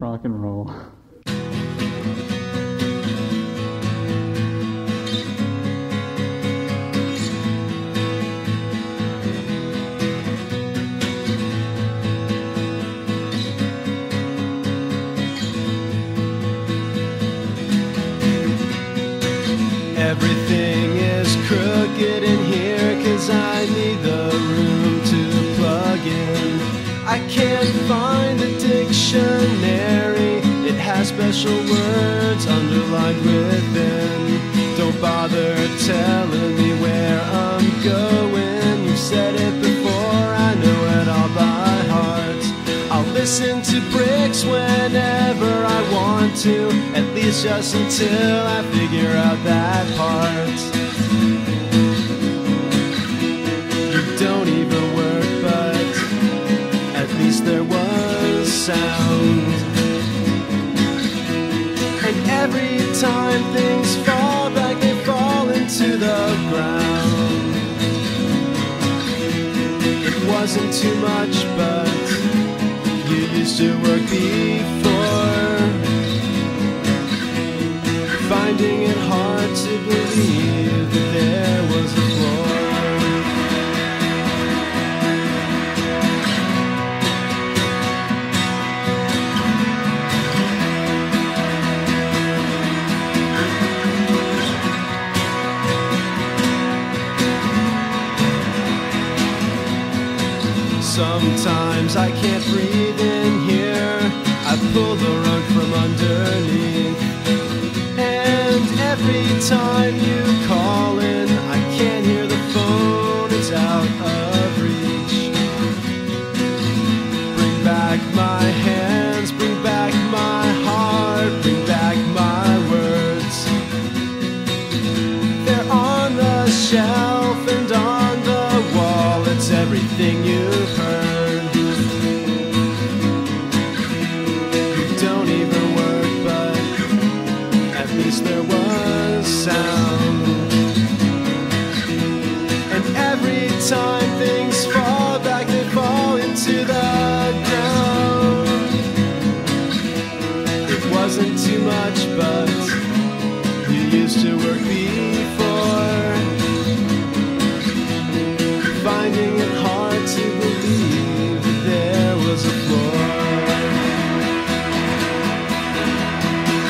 Rock and roll. Everything is crooked in here, 'cause I need the room to plug in. I can't find a dictionary, it has special words underlined within. Don't bother telling me where I'm going, you said it before, I know it all by heart. I'll listen to Bricks whenever I want to, at least just until I figure out that part. You don't even work, but at least there was sound. And every time things fall back, they fall into the ground. It wasn't too much, but you used to work before, finding it hard to believe that there was a floor. Sometimes I can't breathe in here, I pull the rug from underneath. And every time you call in, I can't hear the phone, it's out of reach. Bring back my hands, bring back my heart, bring back my words. They're on the shelf and on the wall, it's everything you've heard. There was sound. And every time things fall back, they fall into the ground. It wasn't too much, but you used to work before, finding it hard to believe that there was a floor.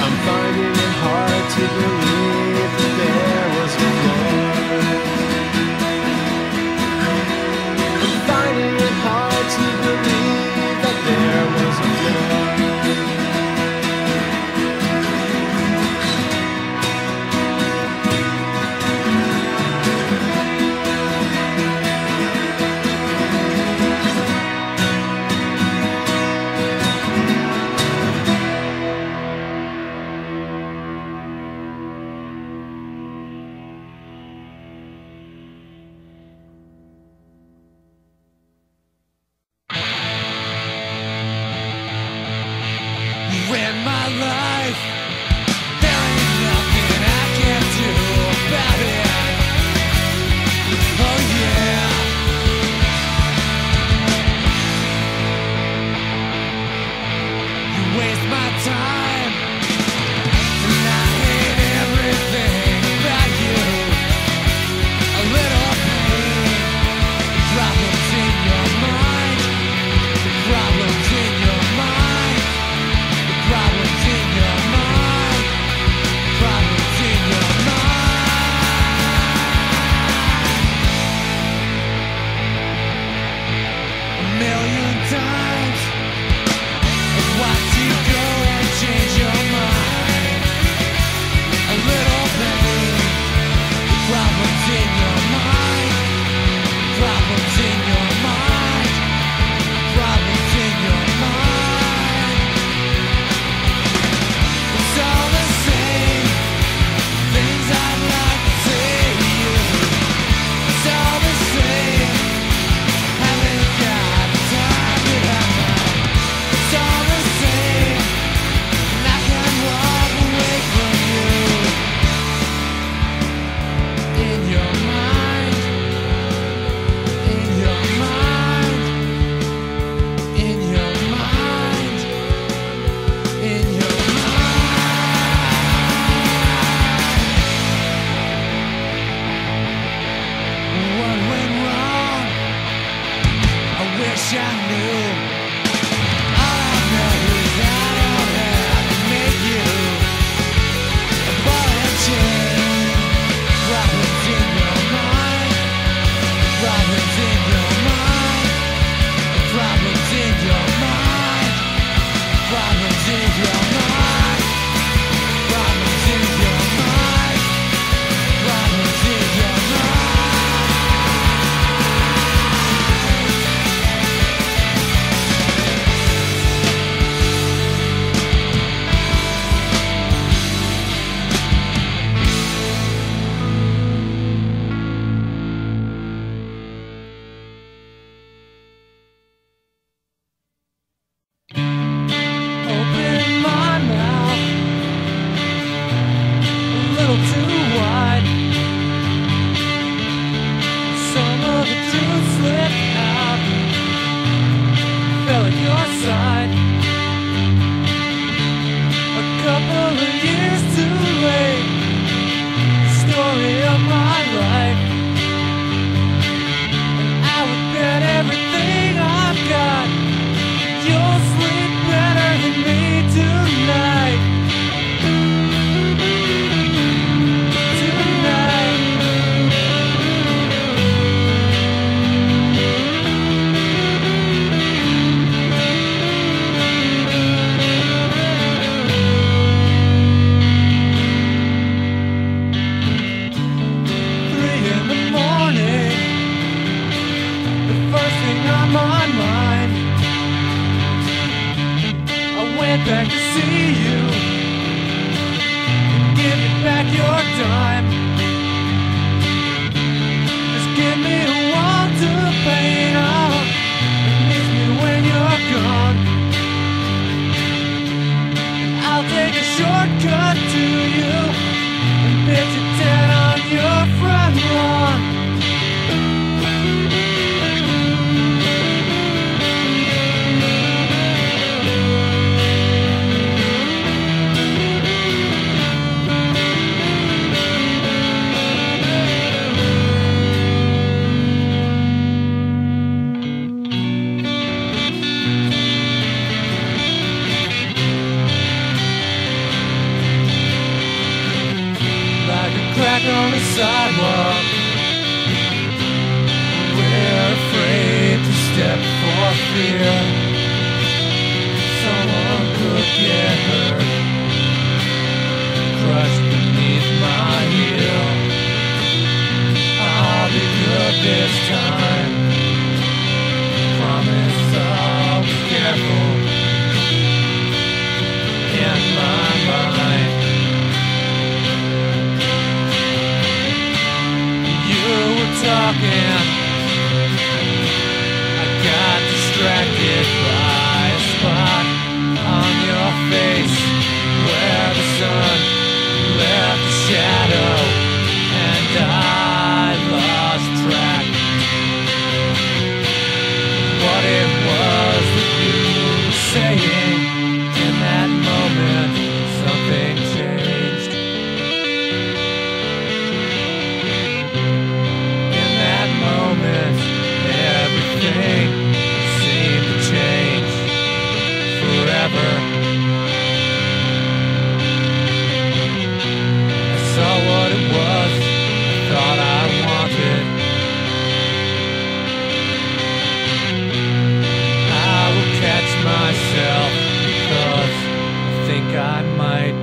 I'm finding it hard to believe that there was a floor. I'm finding it hard to believe that there was a million times of what you go and change. little too wide. Some of the truth slipped out, fell at your side. A couple of years too late. Story of my life. And I would bet everything I've got you'll sleep better than me tonight. Back to see you and give me back your dime. Just give me a wall to paint on and miss me when you're gone. I'll take a shortcut to you and pitch a tent on your front lawn. On the sidewalk, we're afraid to step for fear someone could get hurt, crushed beneath my heel. I'll be good this time, promise I'll be careful in my mind. Talking, I got distracted by a spot on your face where the sun left a shadow, and I lost track. What it was that you were saying in that moment, something changed. Everything seemed to change forever. I saw what it was I thought I wanted. I will catch myself because I think I might.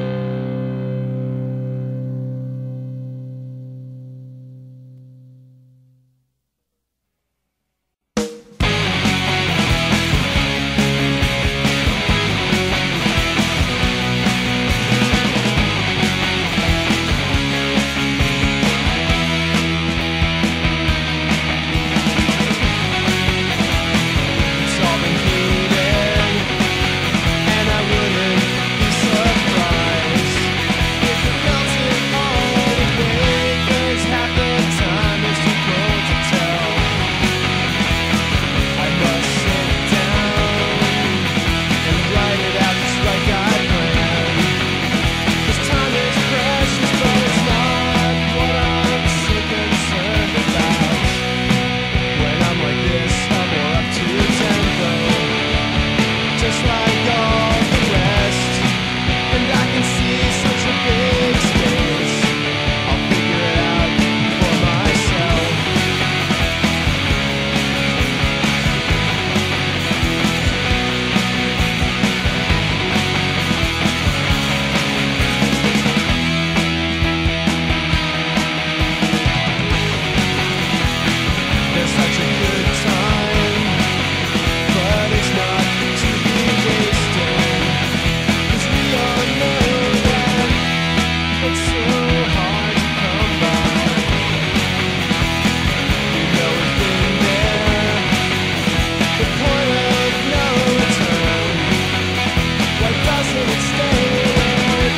It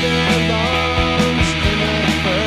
belongs in the first.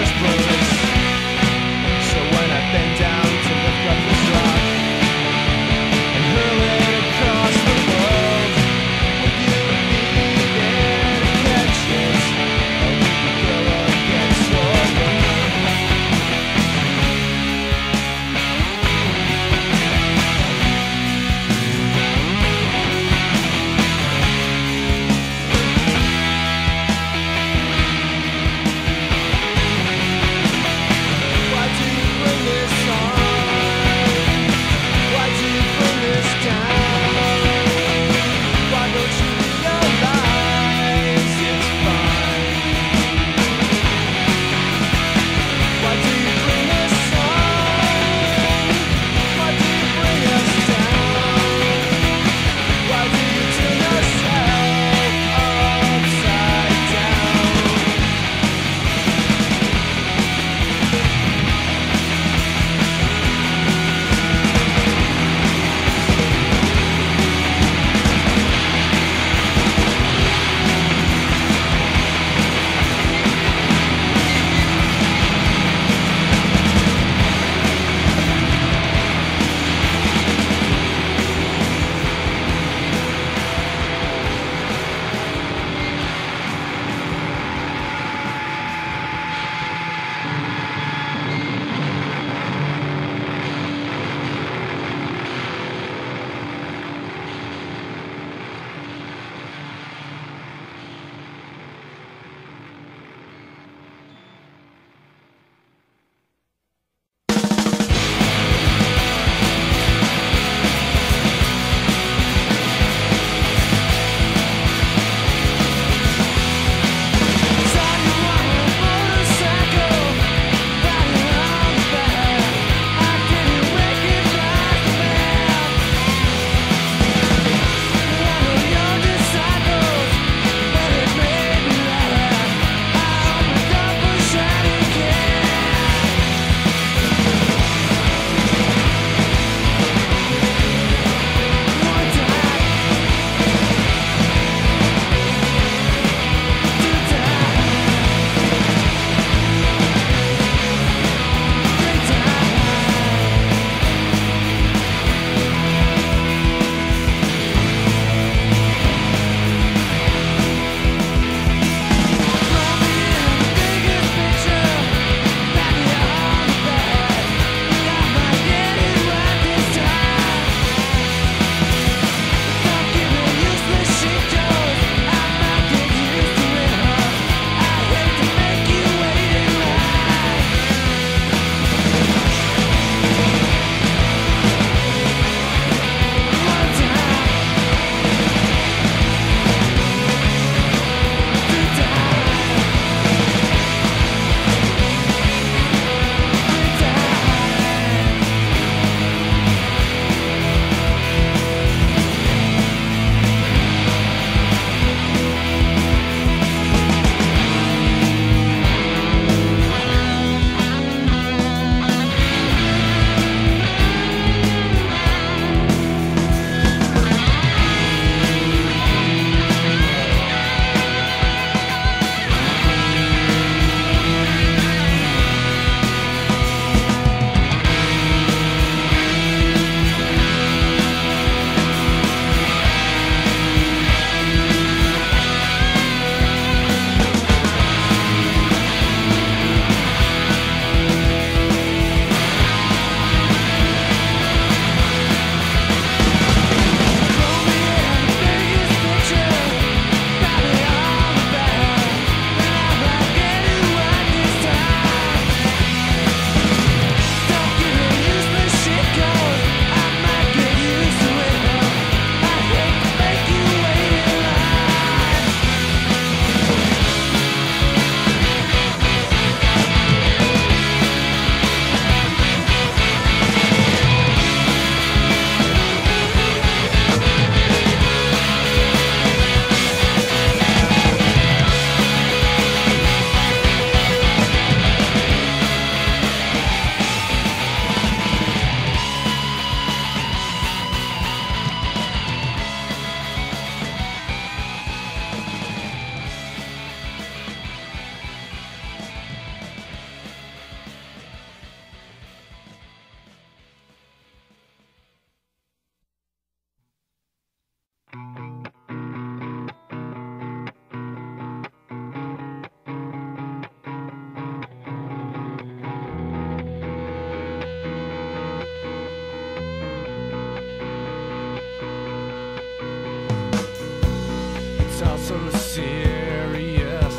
serious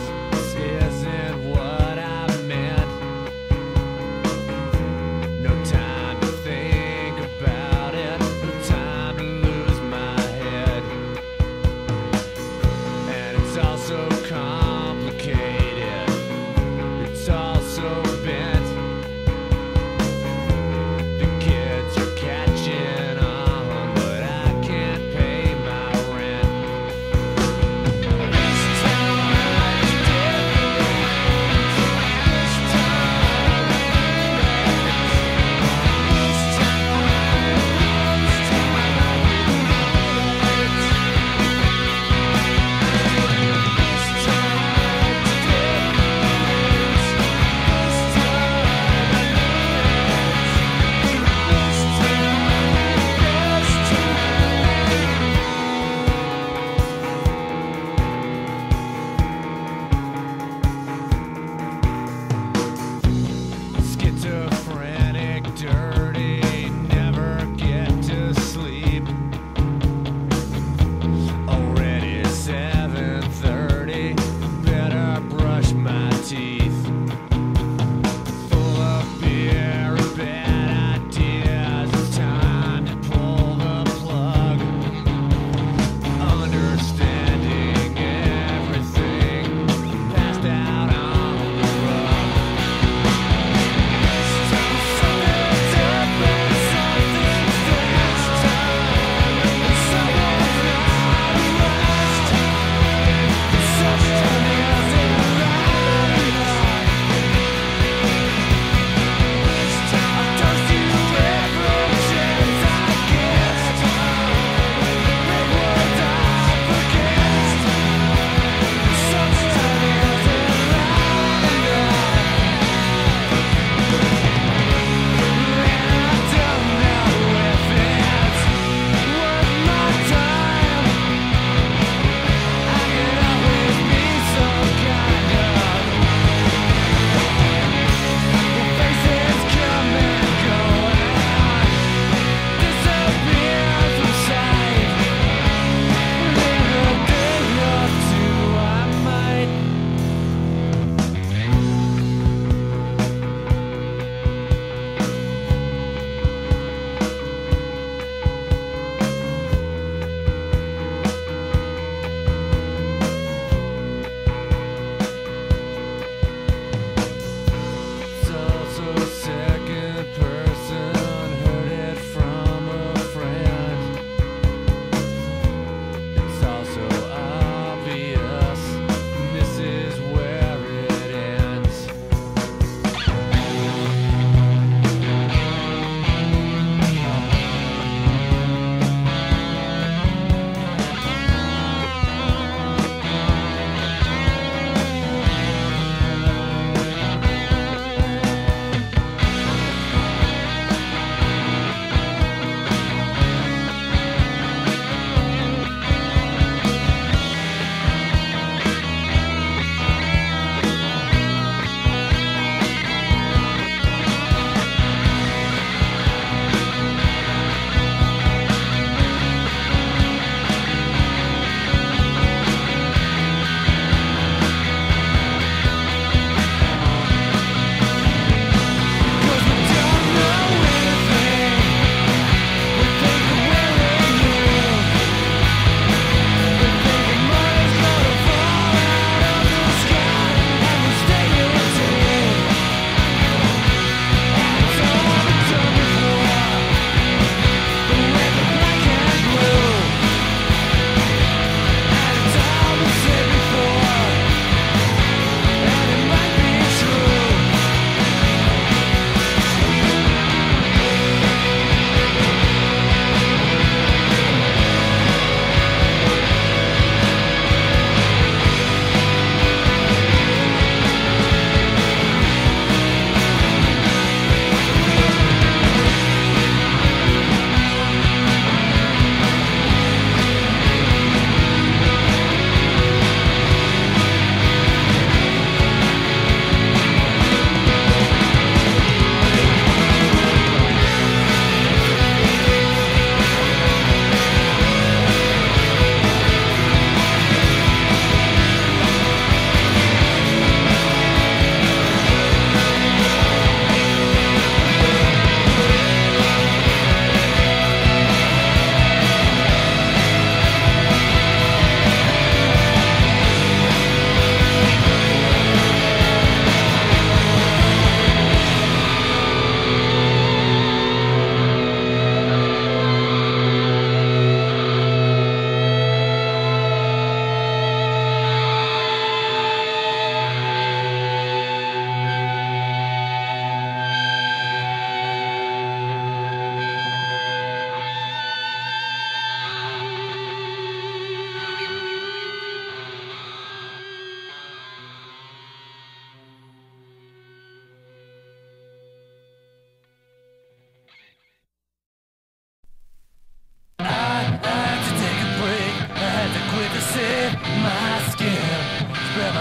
isn't what I meant. No time to think about it, no time to lose my head. And it's all so complicated, it's all so bent.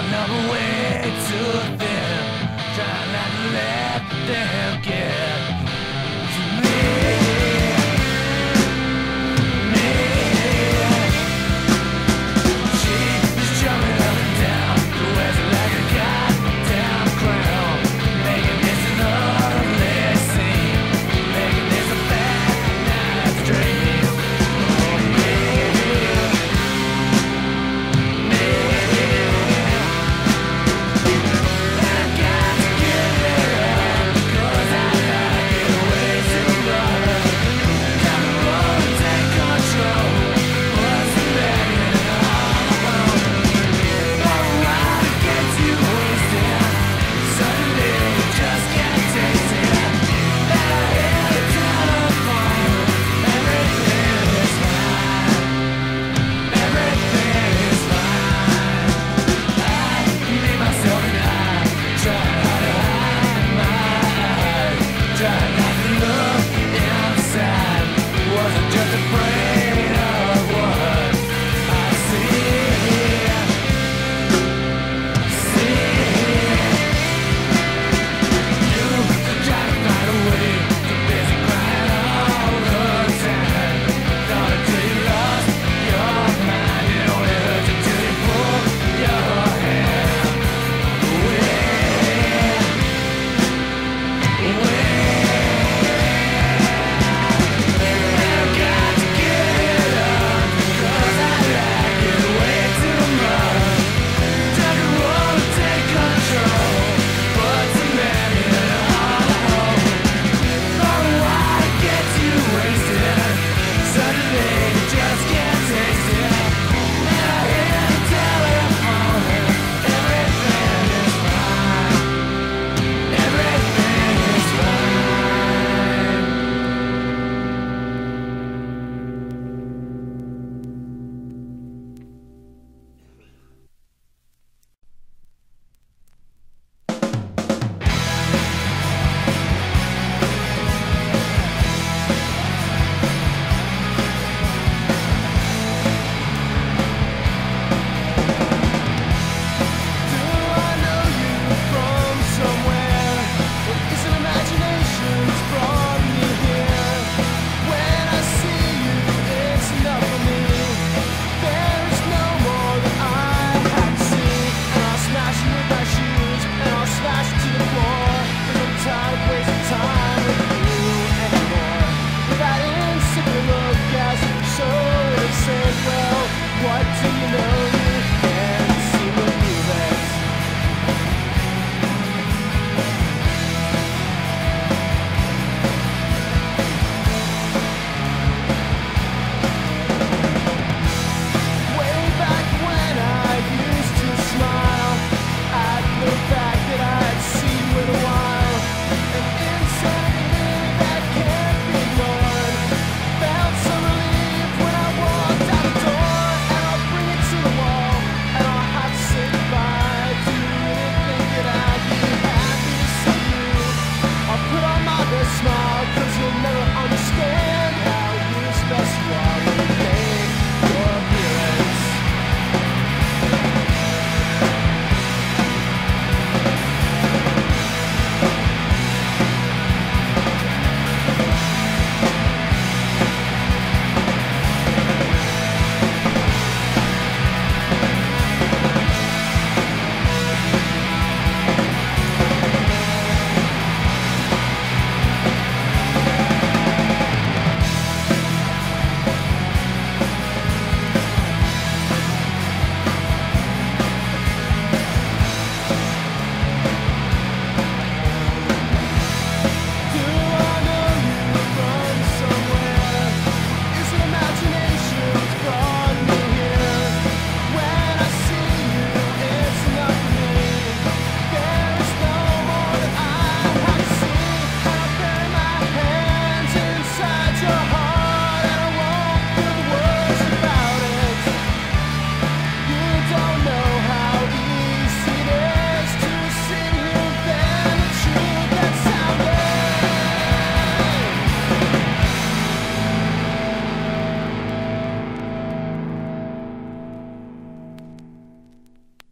another way to them. Try not to let them get